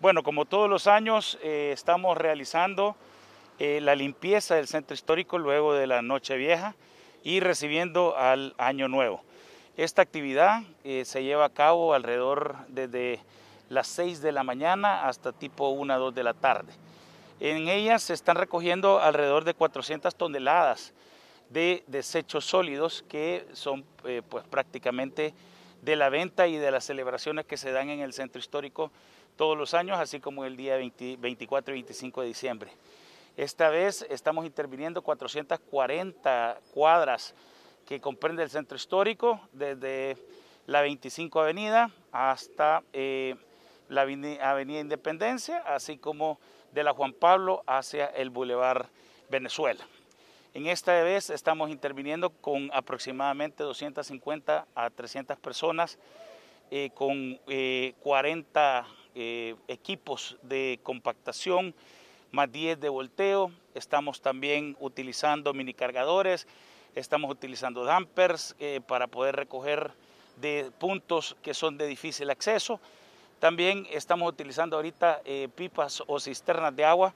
Bueno, como todos los años estamos realizando la limpieza del centro histórico luego de la Nochevieja y recibiendo al Año Nuevo. Esta actividad se lleva a cabo alrededor desde las 6 de la mañana hasta tipo 1, 2 de la tarde. En ellas se están recogiendo alrededor de 400 toneladas de desechos sólidos que son pues prácticamente de la venta y de las celebraciones que se dan en el centro histórico todos los años, así como el día 24 y 25 de diciembre. Esta vez estamos interviniendo 440 cuadras que comprende el centro histórico, desde la 25 Avenida hasta la Avenida Independencia, así como de la Juan Pablo hacia el Boulevard Venezuela. En esta vez estamos interviniendo con aproximadamente 250 a 300 personas, con 40 equipos de compactación, más 10 de volteo. Estamos también utilizando minicargadores, estamos utilizando dumpers para poder recoger de puntos que son de difícil acceso. También estamos utilizando ahorita pipas o cisternas de agua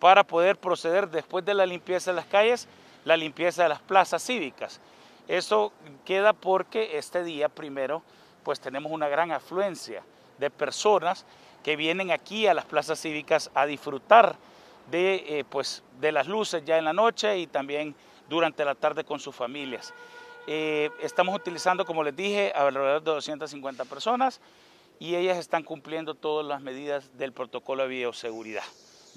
para poder proceder después de la limpieza de las calles, la limpieza de las plazas cívicas. Eso queda porque este día primero pues tenemos una gran afluencia de personas que vienen aquí a las plazas cívicas a disfrutar de las luces ya en la noche y también durante la tarde con sus familias. Estamos utilizando, como les dije, alrededor de 250 personas y ellas están cumpliendo todas las medidas del protocolo de bioseguridad,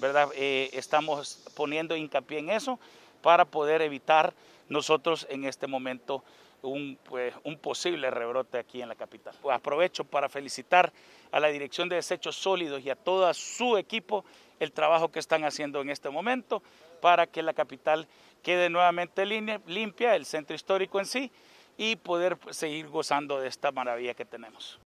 ¿verdad? Estamos poniendo hincapié en eso para poder evitar nosotros en este momento un posible rebrote aquí en la capital. Aprovecho para felicitar a la Dirección de Desechos Sólidos y a todo su equipo el trabajo que están haciendo en este momento para que la capital quede nuevamente limpia, el centro histórico en sí, y poder seguir gozando de esta maravilla que tenemos.